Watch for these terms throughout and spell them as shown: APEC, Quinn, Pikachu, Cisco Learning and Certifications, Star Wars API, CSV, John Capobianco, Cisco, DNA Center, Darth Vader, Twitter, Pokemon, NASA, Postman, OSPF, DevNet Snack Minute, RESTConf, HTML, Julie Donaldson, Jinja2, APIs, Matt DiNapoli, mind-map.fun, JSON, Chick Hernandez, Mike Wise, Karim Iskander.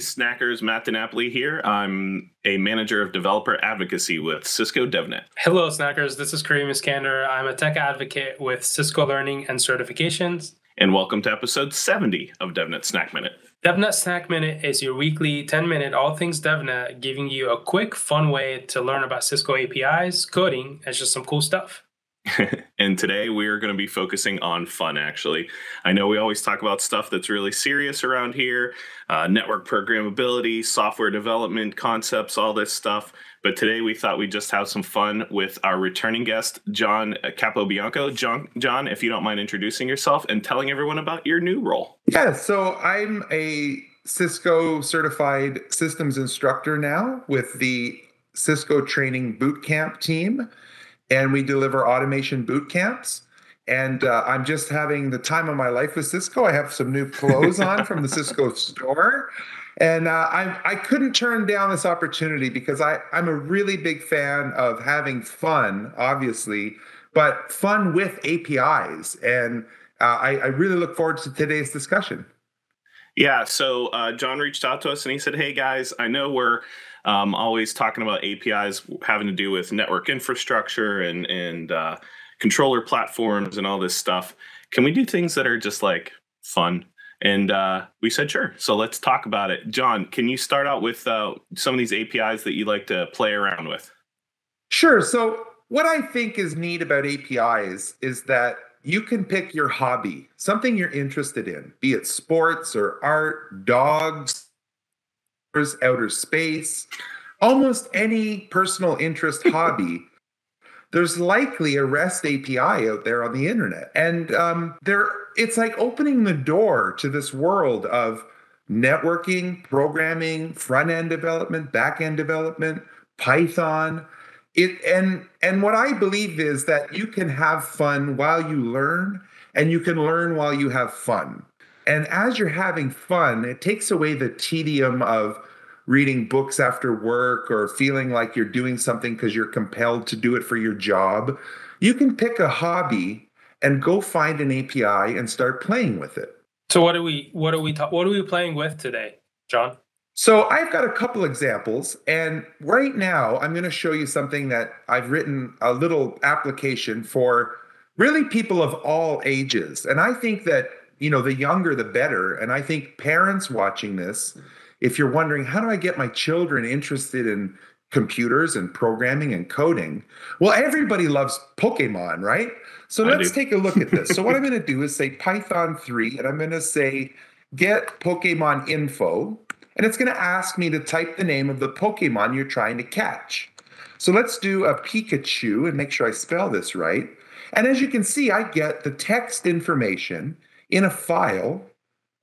snackers, Matt DiNapoli here. I'm a manager of developer advocacy with Cisco DevNet. Hello, snackers. This is Karim Iskander. I'm a tech advocate with Cisco Learning and Certifications. And welcome to episode 70 of DevNet Snack Minute. DevNet Snack Minute is your weekly 10-minute all things DevNet, giving you a quick, fun way to learn about Cisco APIs, coding, and just some cool stuff. And today we are going to be focusing on fun, actually. I know we always talk about stuff that's really serious around here, network programmability, software development concepts, all this stuff. But today we thought we'd just have some fun with our returning guest, John Capobianco. John, if you don't mind introducing yourself and telling everyone about your new role. Yeah, so I'm a Cisco certified systems instructor now with the Cisco Training Bootcamp team. And we deliver automation boot camps. And I'm just having the time of my life with Cisco. I have some new clothes on from the Cisco store. And I couldn't turn down this opportunity because I'm a really big fan of having fun, obviously, but fun with APIs. And I really look forward to today's discussion. Yeah, so John reached out to us and he said, hey guys, I know we're always talking about APIs having to do with network infrastructure and controller platforms and all this stuff. Can we do things that are just like fun? And we said, sure. So let's talk about it. John, can you start out with some of these APIs that you like to play around with? Sure. So what I think is neat about APIs is that you can pick your hobby, something you're interested in, be it sports or art, dogs, outer space, almost any personal interest hobby. There's likely a REST API out there on the internet. And it's like opening the door to this world of networking, programming, front-end development, back-end development, Python. And what I believe is that you can have fun while you learn, and you can learn while you have fun. And as you're having fun, it takes away the tedium of reading books after work or feeling like you're doing something because you're compelled to do it for your job. You can pick a hobby and go find an API and start playing with it. So what are we playing with today, John? So I've got a couple examples, and right now I'm going to show you something that I've written a little application for really people of all ages. And I think that, you know, the younger, the better. And I think parents watching this, if you're wondering, how do I get my children interested in computers and programming and coding? Well, everybody loves Pokemon, right? So let's take a look at this. So what I'm going to do is say Python 3, and I'm going to say get Pokemon info. And it's going to ask me to type the name of the Pokemon you're trying to catch. So let's do a Pikachu and make sure I spell this right. And as you can see, I get the text information in a file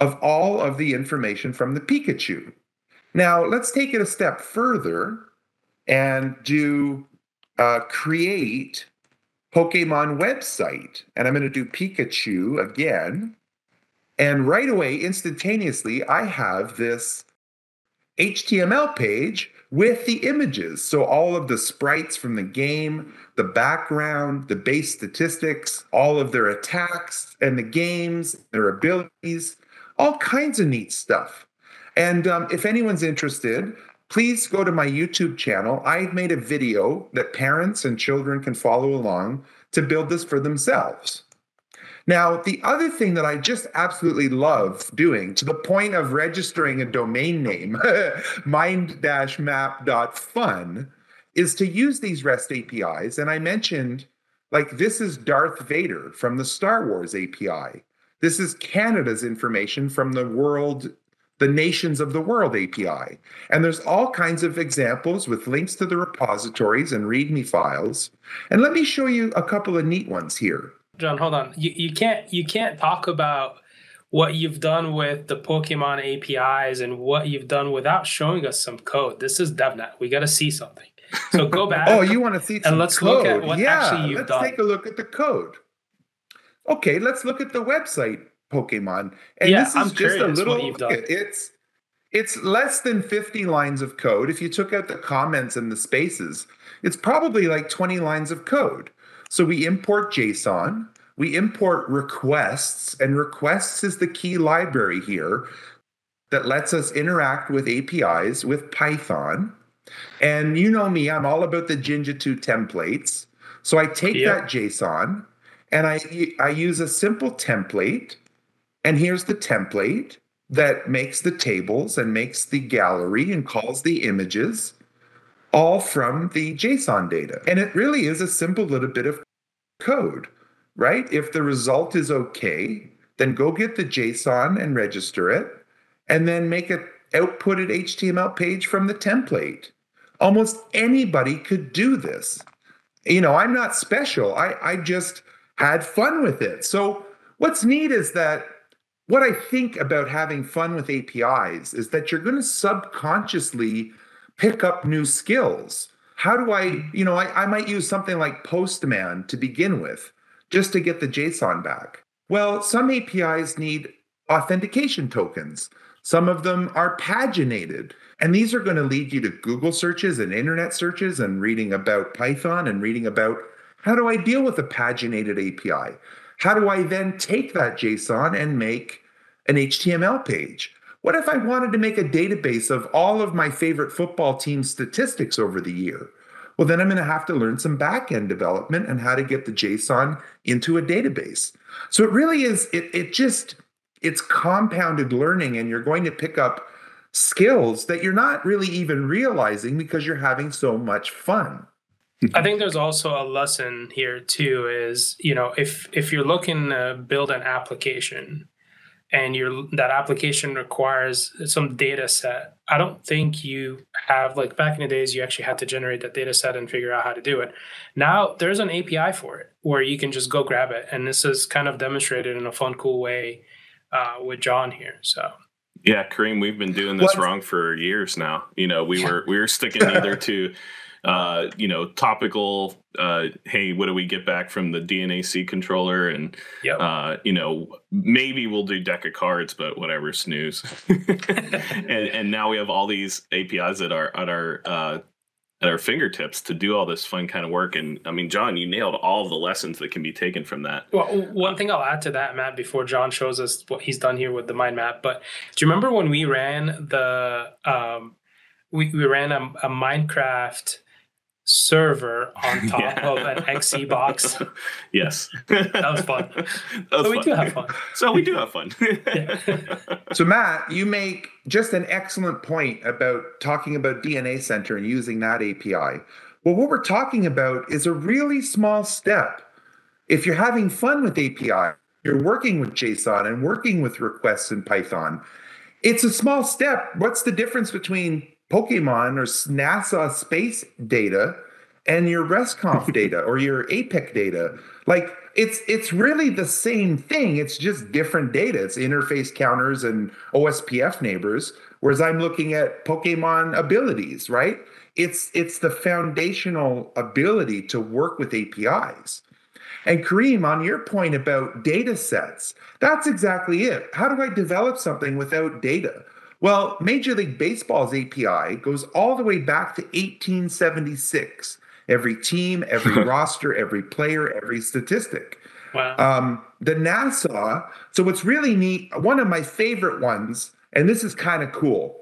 of all of the information from the Pikachu. Now, let's take it a step further and do create Pokemon website. And I'm going to do Pikachu again. And right away, instantaneously, I have this HTML page with the images. So all of the sprites from the game, the background, the base statistics, all of their attacks and the games, their abilities, all kinds of neat stuff. And if anyone's interested, please go to my YouTube channel. I've made a video that parents and children can follow along to build this for themselves. Now, the other thing that I just absolutely love doing, to the point of registering a domain name, mind-map.fun, is to use these REST APIs. And I mentioned, like, this is Darth Vader from the Star Wars API. This is Canada's information from the Nations of the World API. And there's all kinds of examples with links to the repositories and README files. And let me show you a couple of neat ones here. John, hold on. You can't talk about what you've done with the Pokemon APIs and what you've done without showing us some code. This is DevNet. We got to see something. So go back. Oh, you want to see some code? And let's look at what actually you've done. Yeah, let's take a look at the code. Okay, let's look at the website Pokemon. And yeah, this is just a little. It's less than 50 lines of code. If you took out the comments and the spaces, it's probably like 20 lines of code. So we import JSON, we import requests, and requests is the key library here. that lets us interact with APIs with Python. And you know me, I'm all about the Jinja2 templates. So I take that JSON and I use a simple template. And here's the template that makes the tables and makes the gallery and calls the images, all from the JSON data. And it really is a simple little bit of code, right? If the result is okay, then go get the JSON and register it, and then make an outputted HTML page from the template. Almost anybody could do this. You know, I'm not special. I just had fun with it. So what's neat is that what I think about having fun with APIs is that you're going to subconsciously pick up new skills. How do I, you know, I might use something like Postman to begin with just to get the JSON back. Well, some APIs need authentication tokens. Some of them are paginated, and these are going to lead you to Google searches and internet searches and reading about Python and reading about how do I deal with a paginated API? How do I then take that JSON and make an HTML page? What if I wanted to make a database of all of my favorite football team statistics over the year? Well, then I'm going to have to learn some back-end development and how to get the JSON into a database. So it really is, it's compounded learning, and you're going to pick up skills that you're not really even realizing because you're having so much fun. I think there's also a lesson here too is, you know, if you're looking to build an application, and that application requires some data set, I don't think you have, like back in the days, you actually had to generate that data set and figure out how to do it. Now there's an API for it where you can just go grab it. And this is kind of demonstrated in a fun, cool way with John here. So yeah, Karim, we've been doing this wrong for years now. You know, we were sticking either to you know, topical, hey, what do we get back from the DNAC controller? And, you know, maybe we'll do deck of cards, but whatever, snooze. and now we have all these APIs that are at our fingertips to do all this fun kind of work. And I mean, John, you nailed all the lessons that can be taken from that. Well, one thing I'll add to that, Matt, before John shows us what he's done here with the mind map, but do you remember when we ran the, we ran a Minecraft server on top of an XE box. Yes. That was fun. We do have fun. So we do have fun. So Matt, you make just an excellent point about talking about DNA Center and using that API. Well, what we're talking about is a really small step. If you're having fun with API, you're working with JSON and working with requests in Python, it's a small step. What's the difference between Pokemon or NASA space data and your RESTConf data or your APEC data? Like it's really the same thing. It's just different data. It's interface counters and OSPF neighbors, whereas I'm looking at Pokemon abilities, right? It's the foundational ability to work with APIs. And Karim, on your point about data sets, that's exactly it. How do I develop something without data? Well, Major League Baseball's API goes all the way back to 1876. Every team, every roster, every player, every statistic. Wow. The NASA, so what's really neat, one of my favorite ones, and this is kind of cool,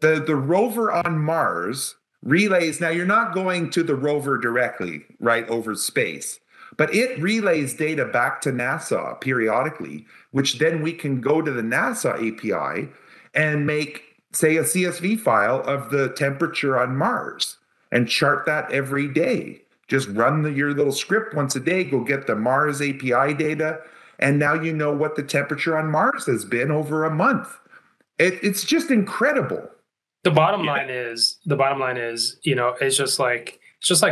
the rover on Mars relays, now you're not going to the rover directly, right, over space, but it relays data back to NASA periodically, which then we can go to the NASA API and make, say, a CSV file of the temperature on Mars and chart that every day. Just run your little script once a day, go get the Mars API data, and now you know what the temperature on Mars has been over a month. It's just incredible. The bottom line is, you know, it's just like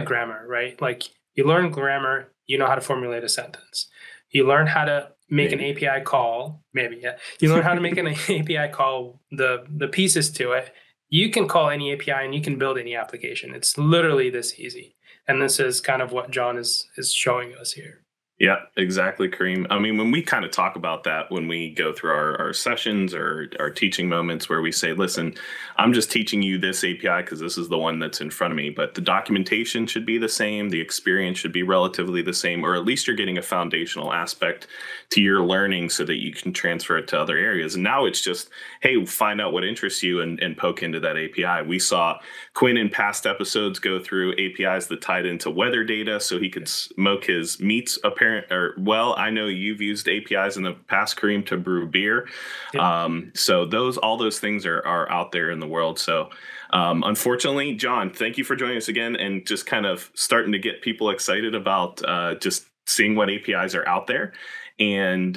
grammar, right? Like you learn grammar, you know how to formulate a sentence. You learn how to make an API call, you learn how to make an API call, the pieces to it. You can call any API and you can build any application. It's literally this easy. And this is kind of what John is showing us here. Yeah, exactly, Karim. I mean, when we kind of talk about that, when we go through our sessions or our teaching moments where we say, listen, I'm just teaching you this API because this is the one that's in front of me, but the documentation should be the same. The experience should be relatively the same, or at least you're getting a foundational aspect to your learning so that you can transfer it to other areas. And now it's just, hey, find out what interests you and poke into that API. We saw Quinn in past episodes go through APIs that tied into weather data so he could smoke his meats apparently. Or, well, I know you've used APIs in the past, Karim, to brew beer. Yeah. So all those things are out there in the world. So unfortunately, John, thank you for joining us again and just kind of starting to get people excited about just seeing what APIs are out there. And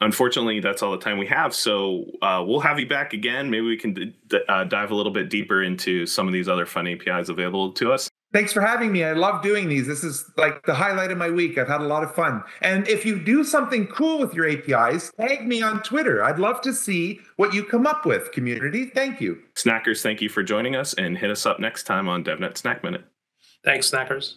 unfortunately, that's all the time we have. So we'll have you back again. Maybe we can dive a little bit deeper into some of these other fun APIs available to us. Thanks for having me. I love doing these. This is like the highlight of my week. I've had a lot of fun. And if you do something cool with your APIs, tag me on Twitter. I'd love to see what you come up with, community. Thank you. Snackers, thank you for joining us, and hit us up next time on DevNet Snack Minute. Thanks, Snackers.